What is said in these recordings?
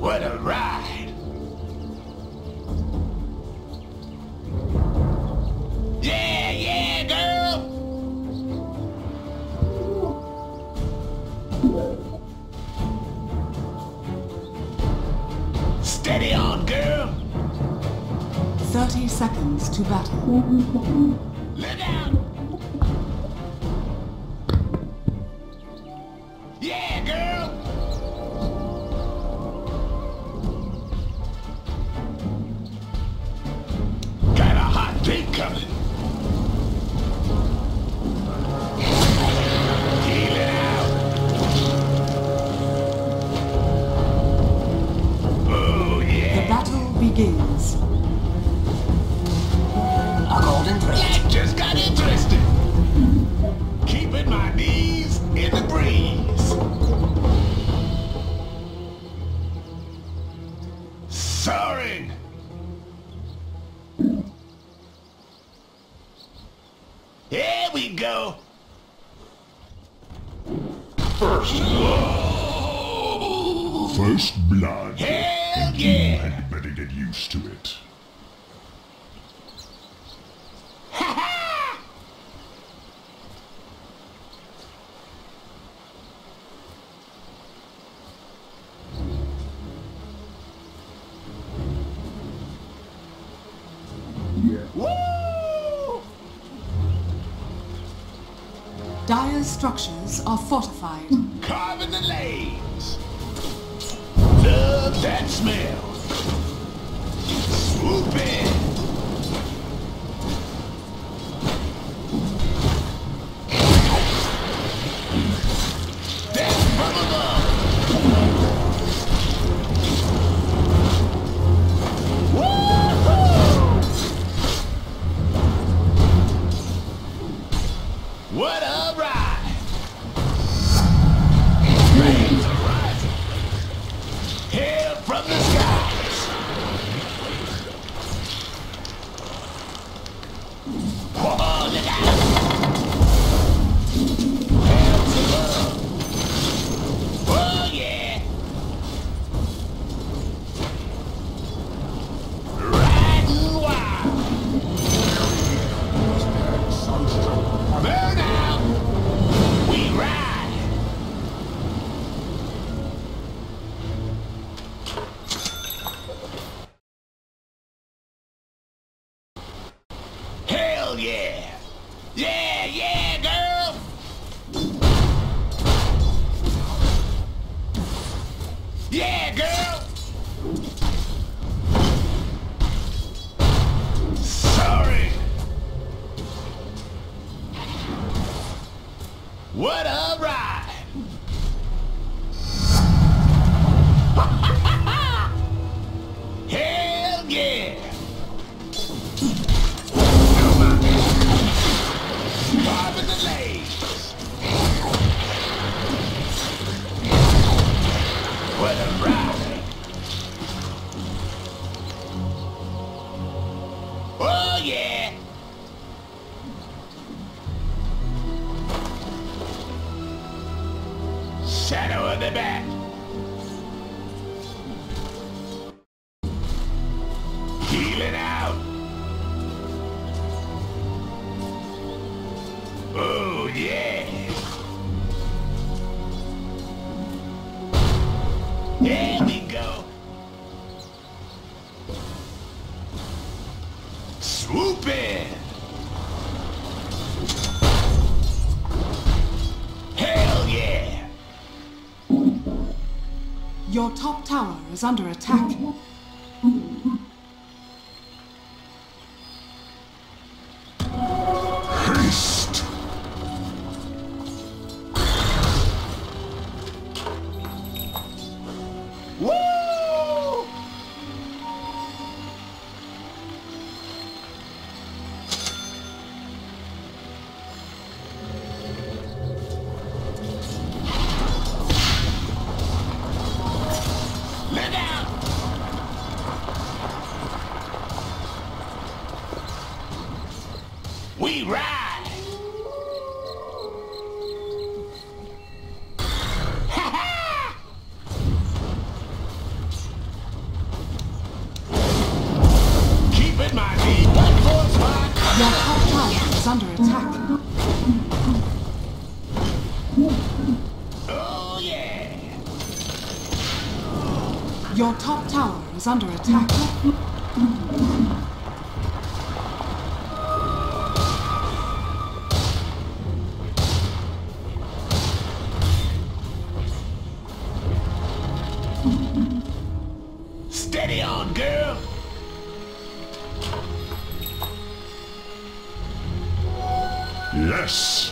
What a ride! Yeah, yeah, girl! Steady on, girl! 30 seconds to battle. Look out! Yeah, girl! Got a hot date coming. Heal it out. Oh, yeah. The battle begins. A golden thread. Yeah, just got interested. Keeping my knees in the breeze. Soaring! Here we go! First blood! First blood! Hell yeah! You had better get used to it. Woo! Dire's structures are fortified. Carving the lanes. Love that smell. Swoop in. That's bubblegum. What a ride! Rains are rising. Hail from the skies. Hold it out. Hands above. Oh yeah! Riding wild. Sunstroke. Burn out. Yeah! Yeah, yeah, girl! Yeah, girl! Sorry! What a ride! Hell yeah! Carving the lanes. What a ride. Oh yeah. Shadow of the back. Heal it out. Oh, yeah! There we go! Swoop in! Hell yeah! Your top tower is under attack. Your top tower is under attack. Steady on, girl! Yes!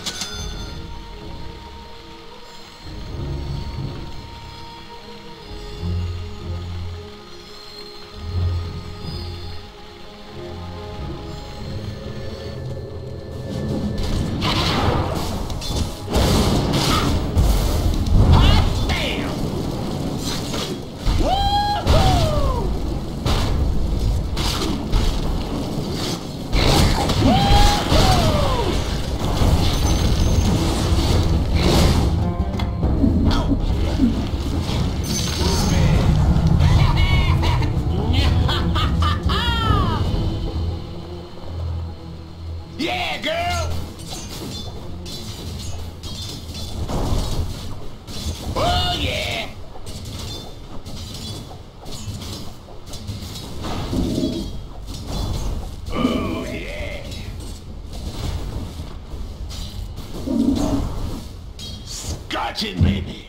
Baby.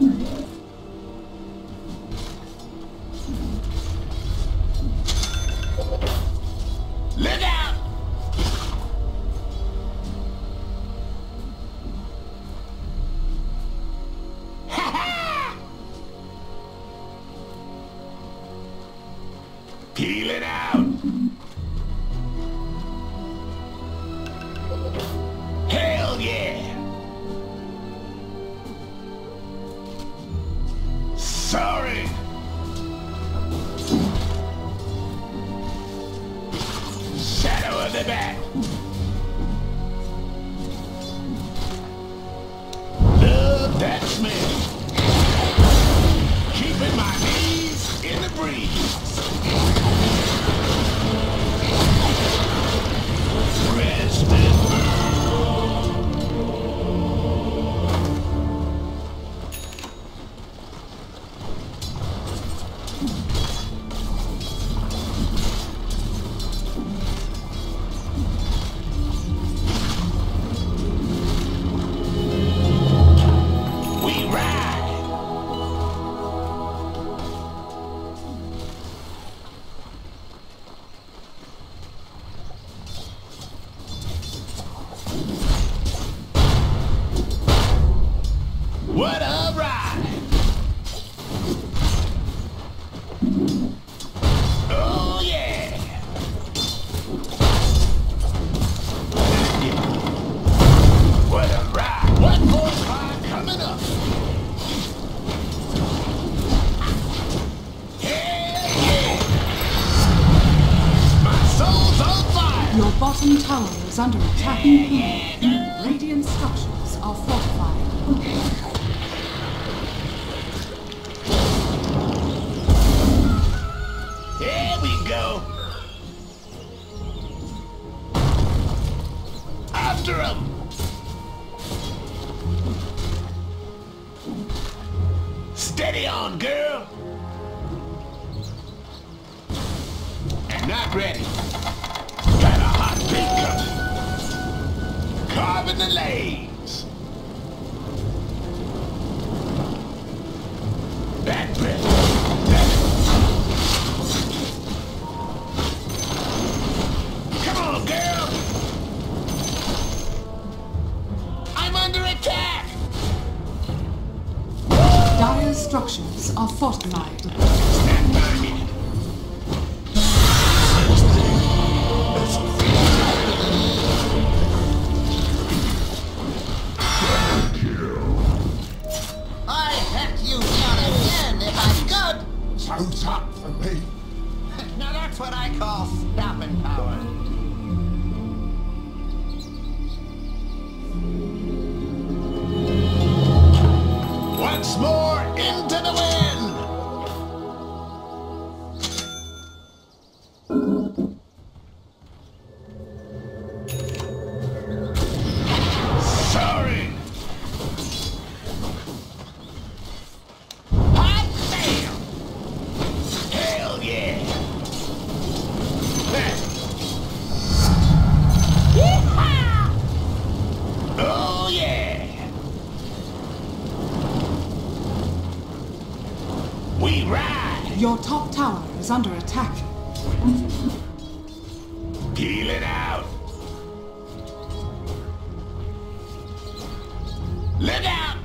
Look out! Peel it out! Yeah! Sorry! Shadow of the Bat! Love that smell! Keeping my knees in the breeze! Rest and burn! What a ride! Oh yeah! What a ride! One more ride coming up! Hell yeah! My soul's on fire! Your bottom tower is under attack. Radiant structures are fortified. Steady on, girl! Not ready. Got a hot pink coming. Carving the lanes. Back breath. Come on, girl! I'm under attack! Dire structures are fortified. Stand by me. I'd hack you down again if I could. Sounds up for me. Now that's what I call stopping power. Once more into the wind! Your top tower is under attack. Peel it out! Look out!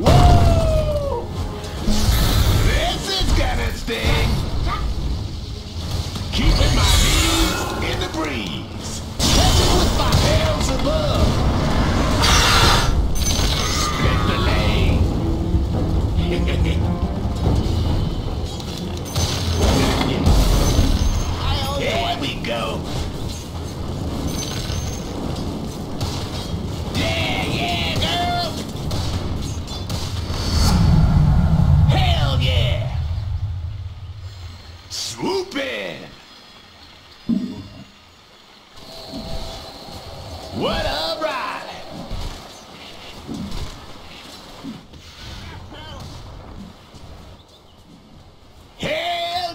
Woo! This is gonna sting! Keeping my knees in the breeze. Catching with my hands above. Split the lane. Here we go. What a ride! Hell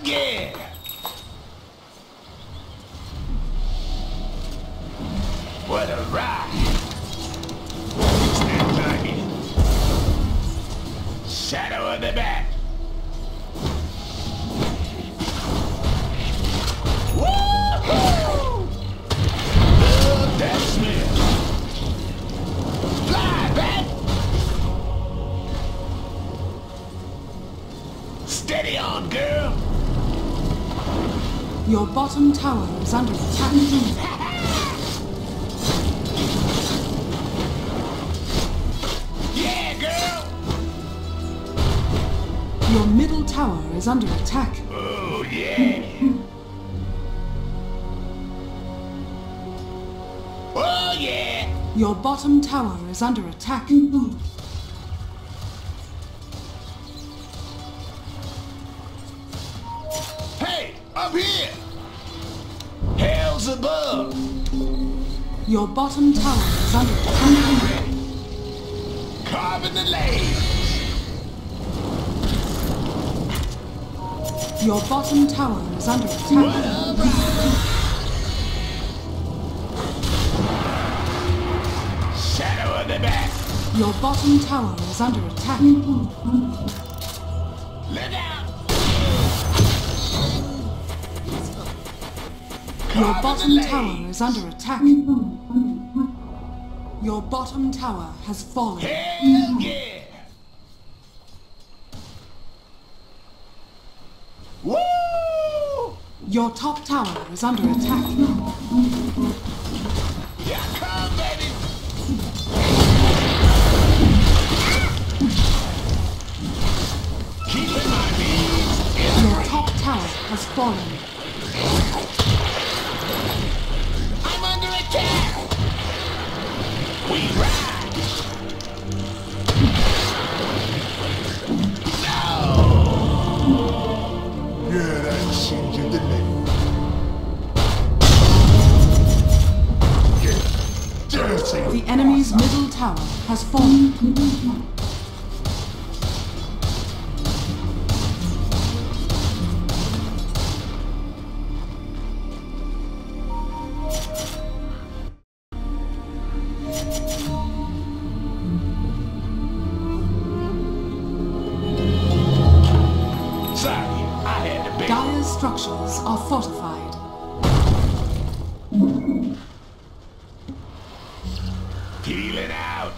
yeah! What a ride! Stand by me. Shadow on the back. Steady on, girl! Your bottom tower is under attack. Yeah, girl! Your middle tower is under attack. Oh, yeah! Oh, yeah! Your bottom tower is under attack. Up here! Hell's above! Your bottom tower is under attack. Carving the lanes! Your bottom tower is under attack. What a ride! Shadow on the back! Your bottom tower is under attack. Let out! Your bottom tower is under attack. Your bottom tower has fallen. Hell yeah! Woo! Your top tower is under attack. Yeah, come, baby! Keeping my knees in. Your top tower has fallen. We ride! No! Yeah, that changed the name. Yeah. The enemy's middle tower has fallen. Structures are fortified. Peel it out!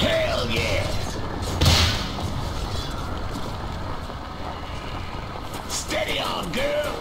Hell yeah! Steady on, girl!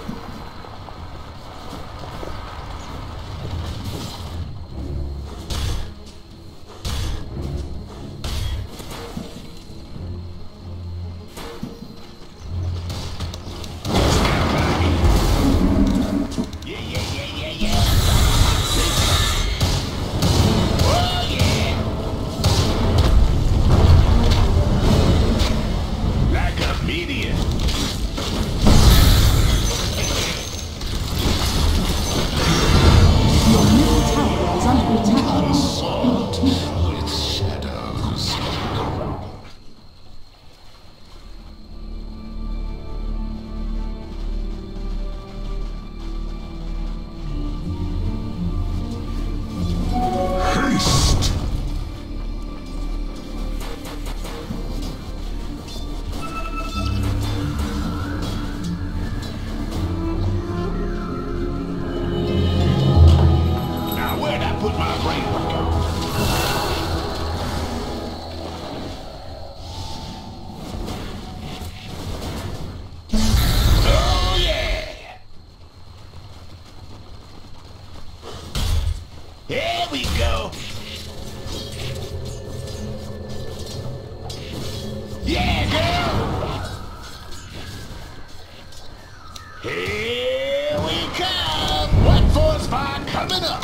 coming up.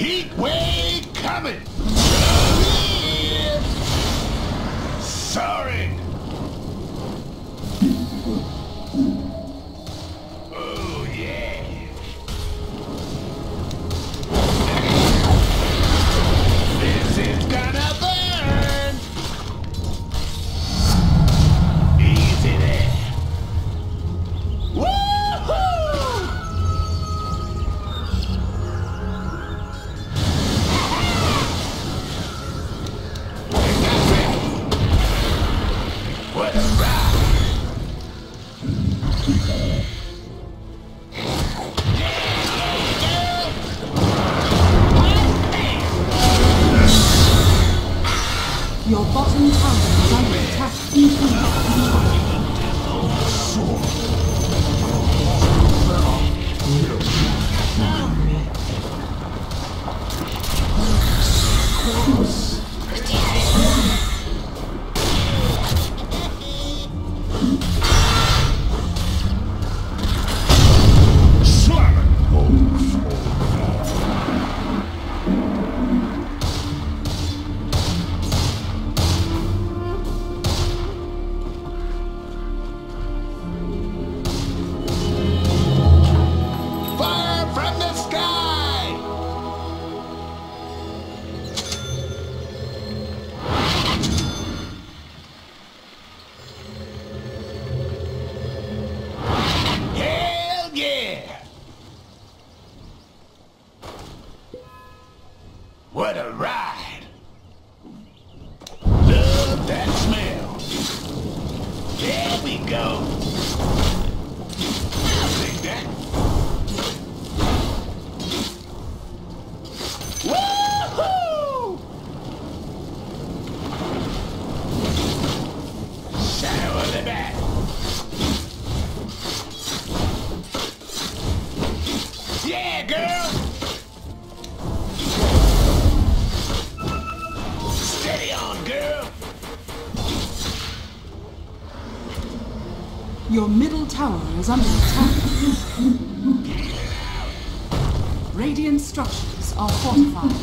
Heat wave coming. Sorry. Oh yeah. This is gonna burn. Easy there. Woohoo! What a ride! Your bottom tower is under attack. What a ride! Love that smell! There we go! I'll take that! Woohoo! Shadow of the bat! Yeah, girl! Your middle tower is under attack. Radiant structures are fortified.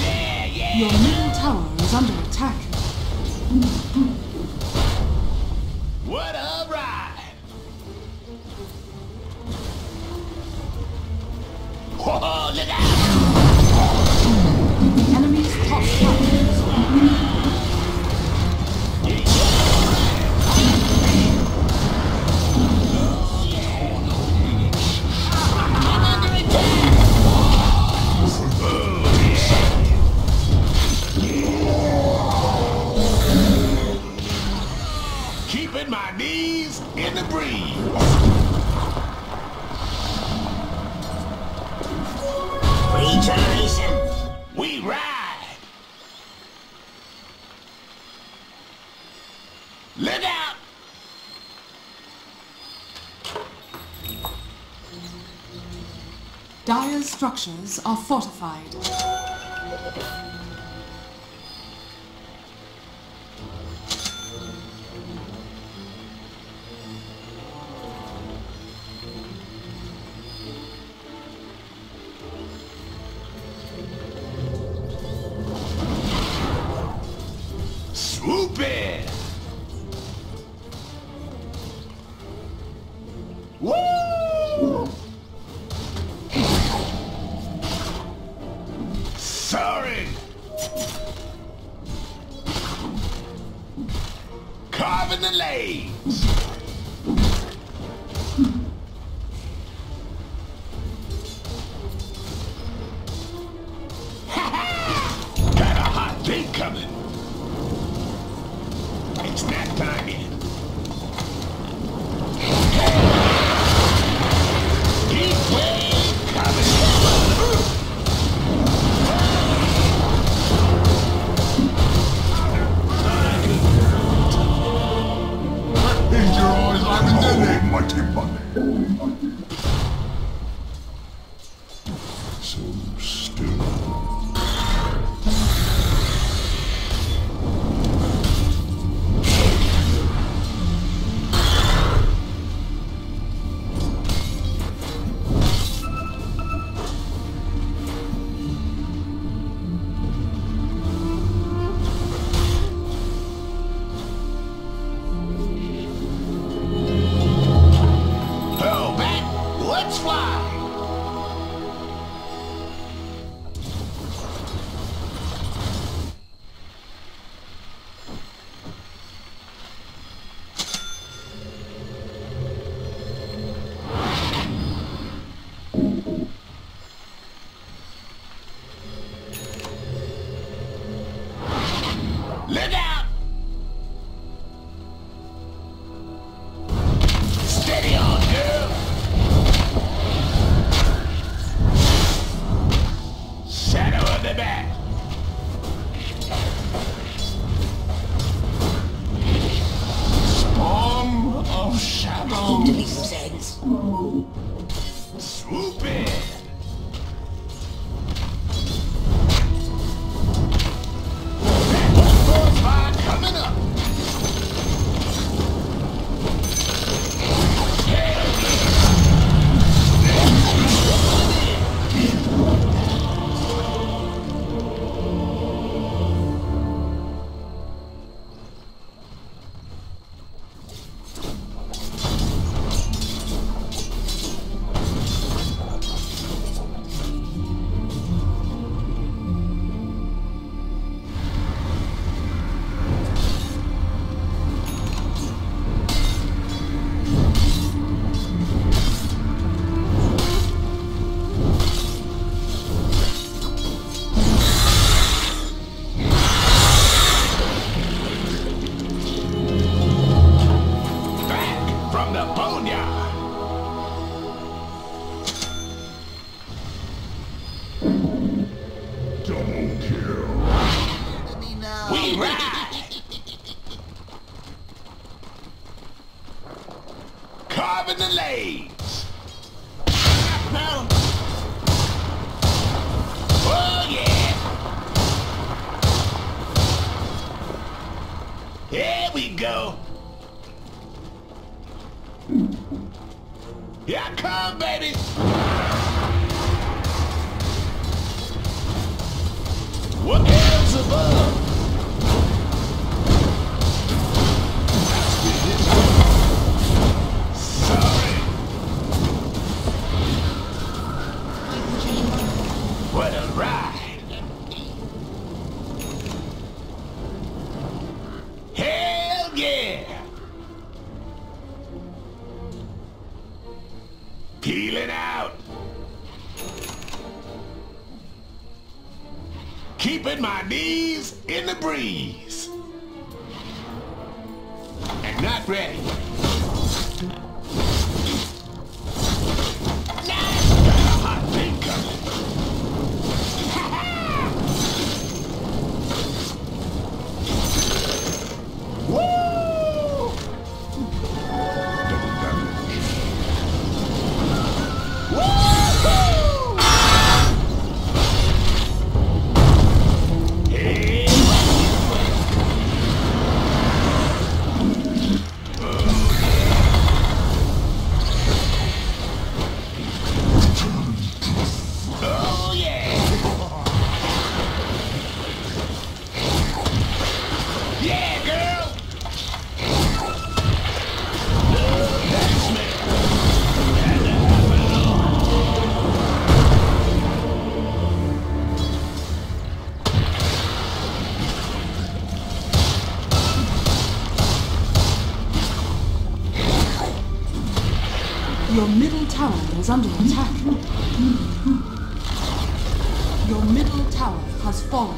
Yeah, yeah. Your middle tower is under attack. What a ride! Whoa, look out! The enemy's top tower is under attack. Keeping my knees in the breeze. Regeneration. We ride. Look out. Dire structures are fortified. Carving the lanes. Got a hot day coming. It's that time yet. Keep way coming. back. Storm of shadows. Swoop in. Carving the legs. Oh yeah. Here we go. Here I come, baby. What else above? Peel it out! Keeping my knees in the breeze. And not ready. Your middle tower is under attack. Your middle tower has fallen.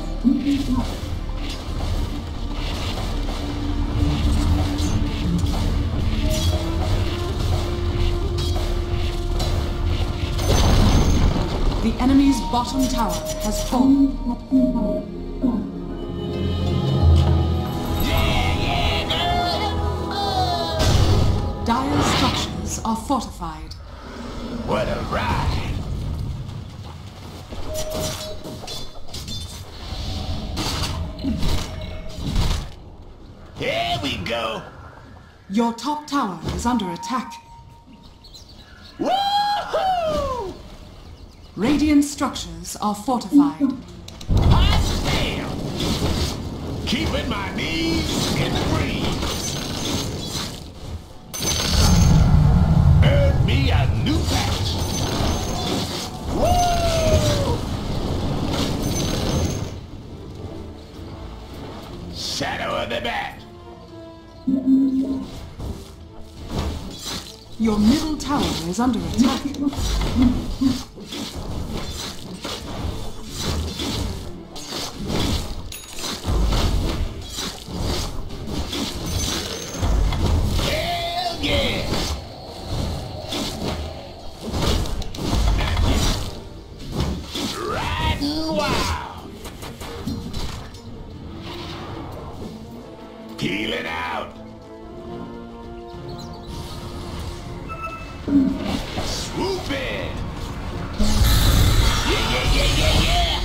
The enemy's bottom tower has fallen. Are fortified. What a ride! Here we go! Your top tower is under attack. Woohoo! Radiant structures are fortified. Hot damn! Keeping my knees in the breeze. A new patch. Woo! Shadow of the bat. Your middle tower is under attack. Wow! Get out! Swoop in! Yeah, yeah, yeah, yeah, yeah!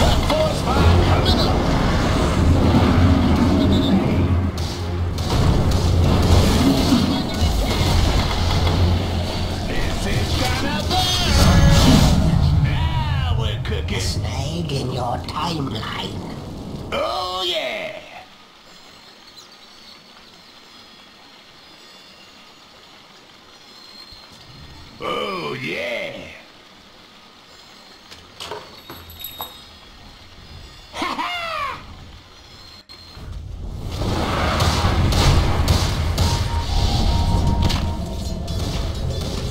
One, four, five, coming up! This is gonna burn! Now we're cooking! A snag in your timeline. Oh, yeah! Oh, yeah! Ha-ha!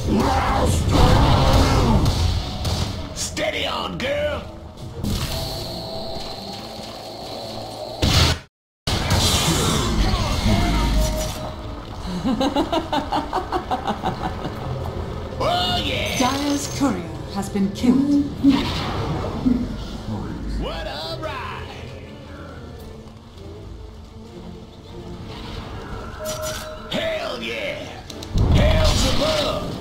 Wow, steady on, girl! Oh, yeah. Dire's courier has been killed. What a ride! Hell yeah! Hell's above!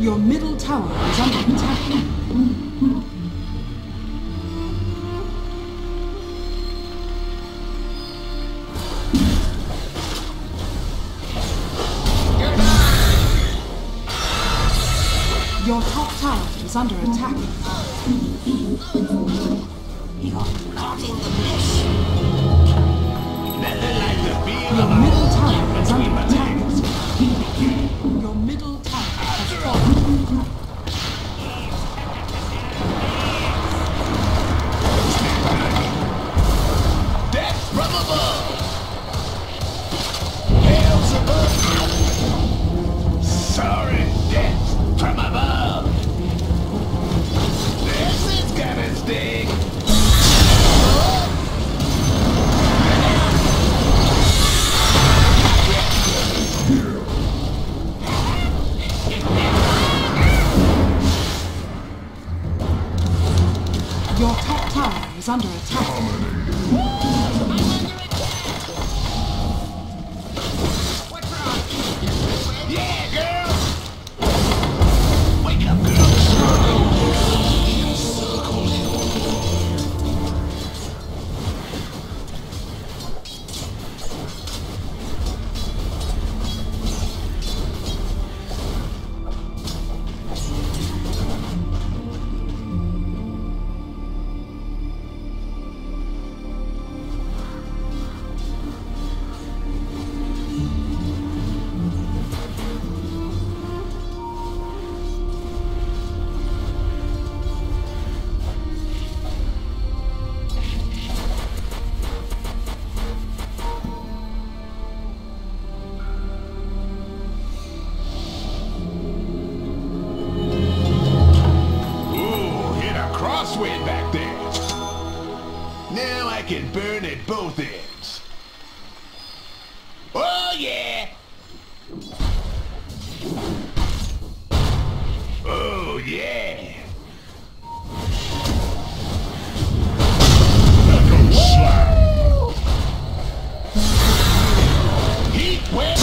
Your middle tower is under attack. Your top tower is under attack. He got caught in the flesh. Nothing like the feel. Your middle tower is under attack. Your middle tower has fallen. Is under attack. Woo! I'm under attack. What's wrong? Yeah, girl. Wake up, girl. Can burn at both ends. Oh yeah! Oh yeah! Heat wave!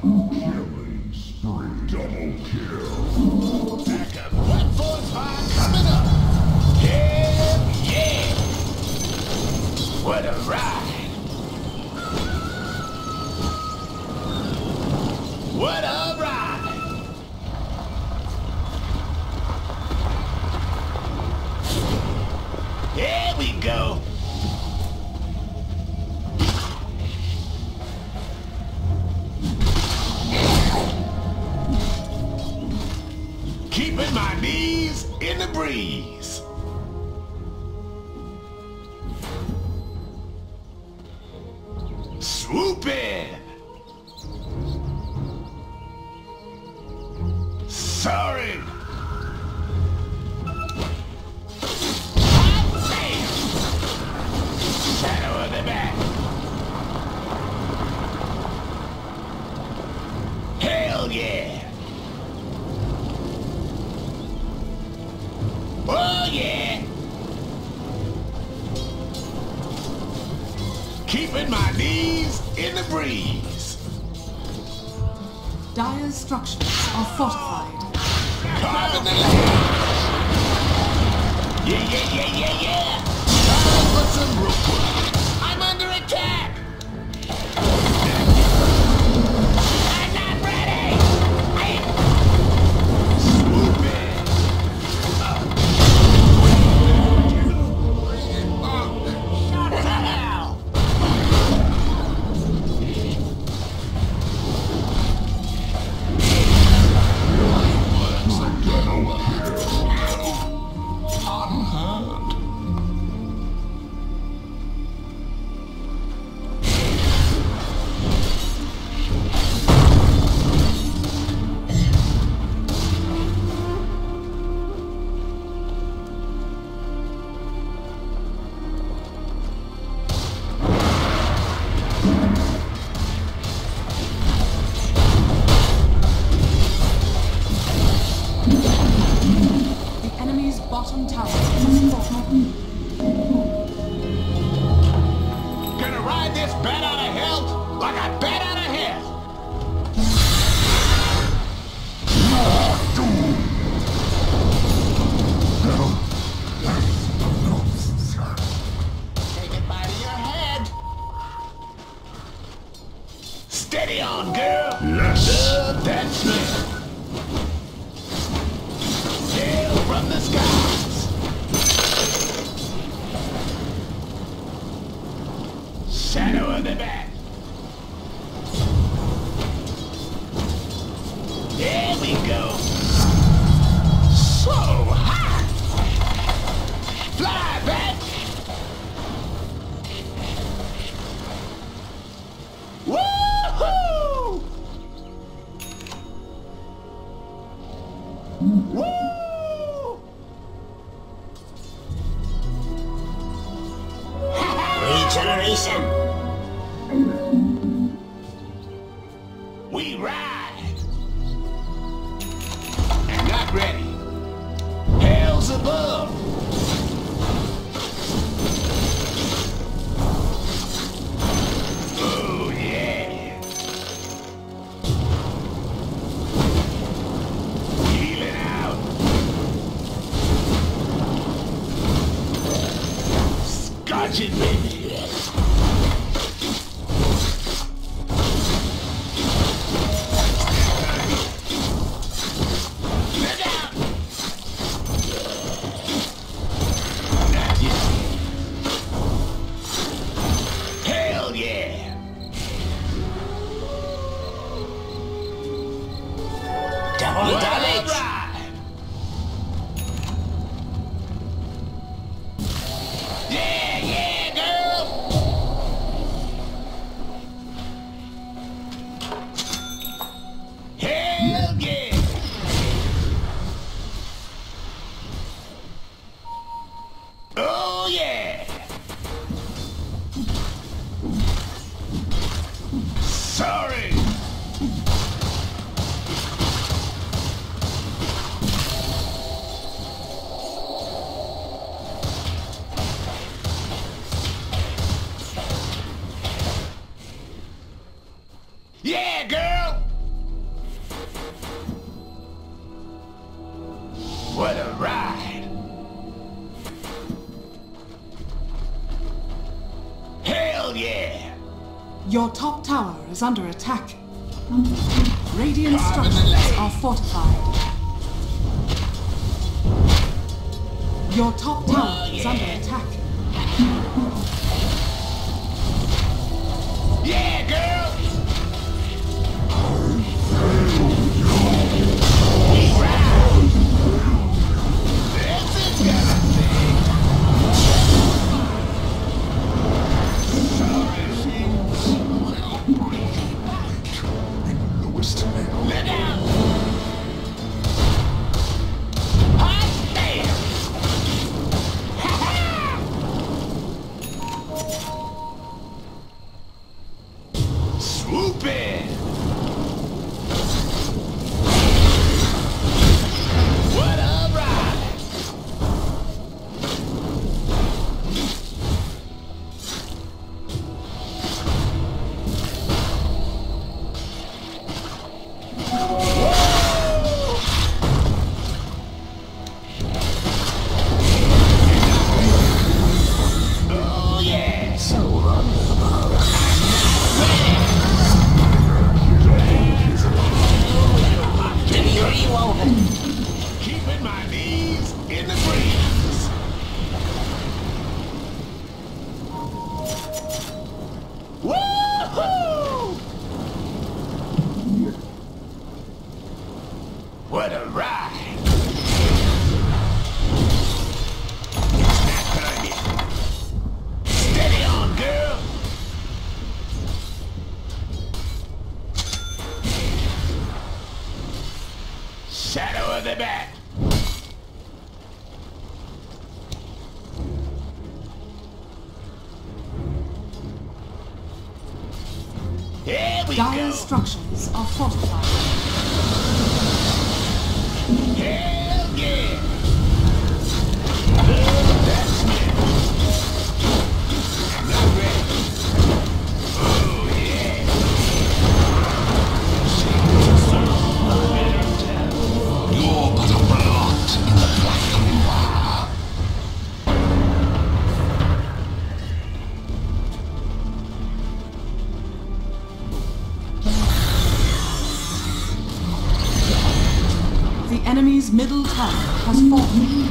Killing spree. Double kill. Back up. Platform time coming up. Hell yeah. What a ride. What a ride. Here we go. Keeping my knees in the breeze. Swoop in. Soaring. Hot damn. Shadow of the back. Hell yeah. Oh yeah! Keeping my knees in the breeze. Dire's structures are fortified. Carving the land. Yeah! Time for some rope. I'm under attack. Steady on, girl! Yes! Love that smell! Hail from the skies! Shadow of the bat! There we go! So hot! Fly, bat! Woo! Woo! Regeneration! We ride! And not ready! Hell's above! Watch it, baby. Look out! Not yet. Hell yeah! Double damage! Your top tower is under attack. Radiant structures are fortified. Your top tower is under attack. Yeah, girl! This is gonna Dire structures are fortified. Hell yeah! That's me! I'm not ready. Oh yeah! You're but a blot in the black . Enemy's middle tower has fallen.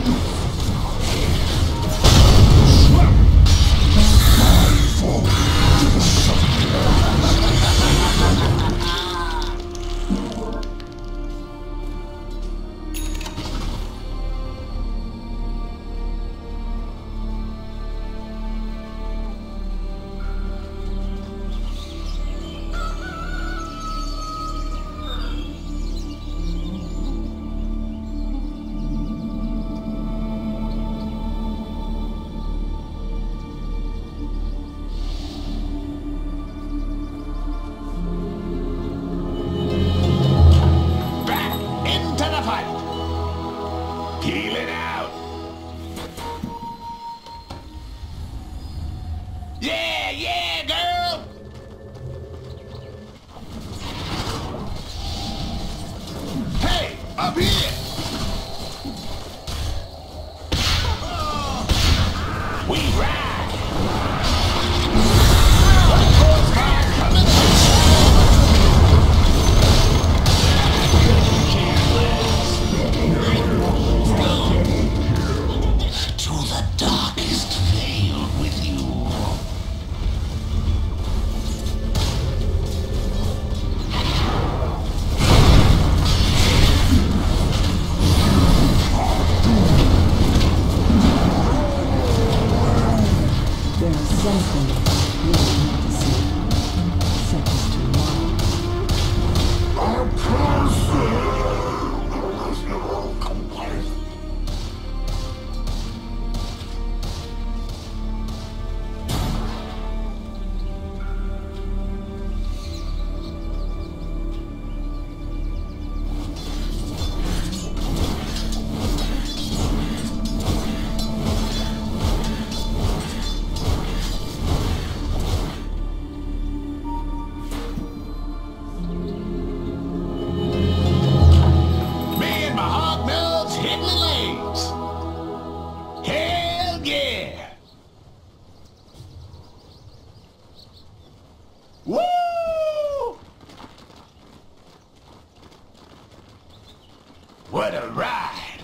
What a ride!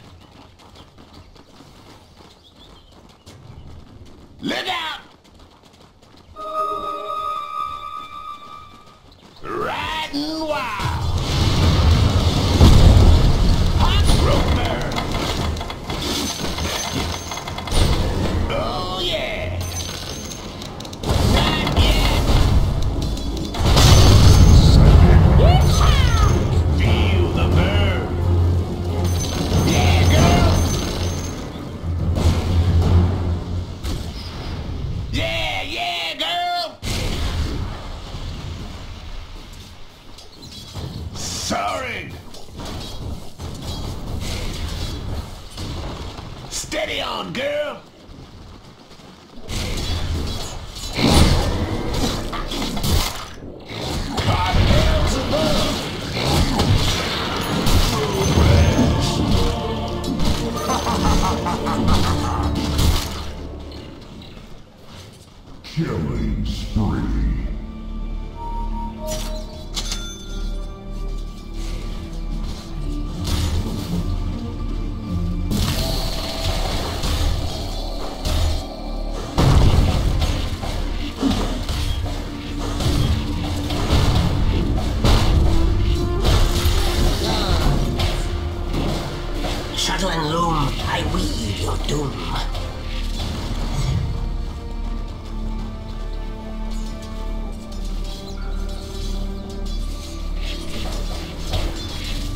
Look out! Riding wild! Hot roamer! Oh yeah! Not yet! Feel the burn! Yeah, girl! Yeah, yeah, girl! Sorry! Steady on, girl! Cartels above! Killing spree. Shuttle and loom, I weave your doom.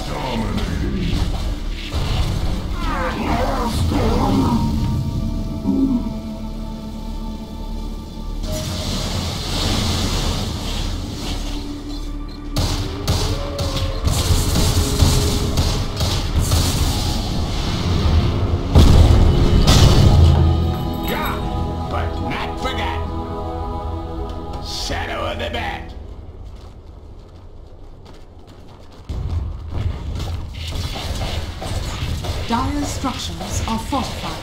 Dominating. Shadow of the Bat! Dire structures are fortified.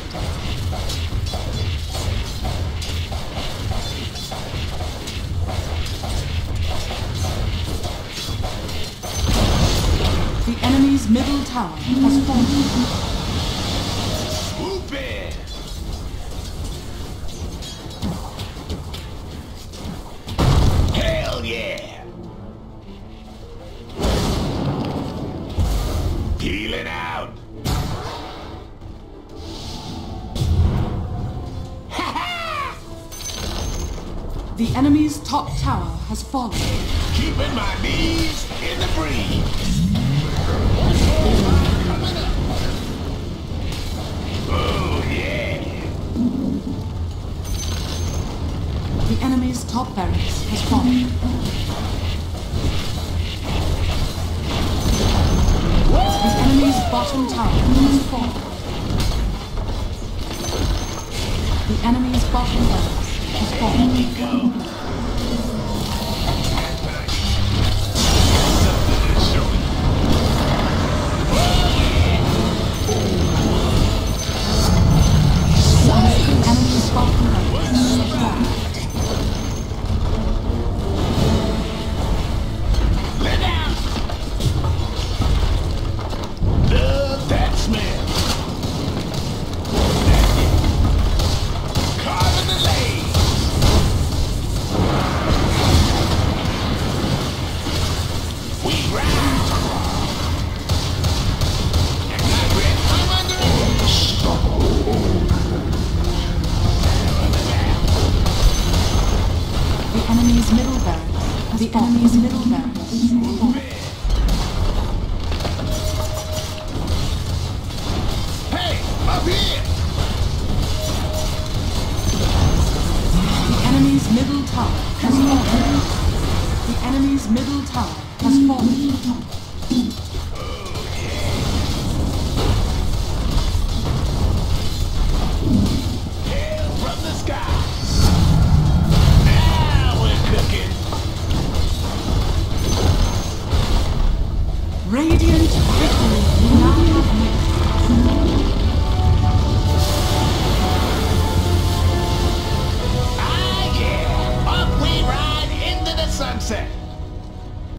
The enemy's middle tower was fortified. Yeah! Peel it out! The enemy's top tower has fallen. Keeping my knees in the breeze! Oh yeah! The enemy's top barracks has fallen. The enemy's bottom tower has fallen. The enemy's bottom barracks has fallen. The enemy's bottom barracks has fallen. The enemy's middle barracks is fallen. Hey, up here! The enemy's middle tower has fallen. The enemy's middle tower has fallen.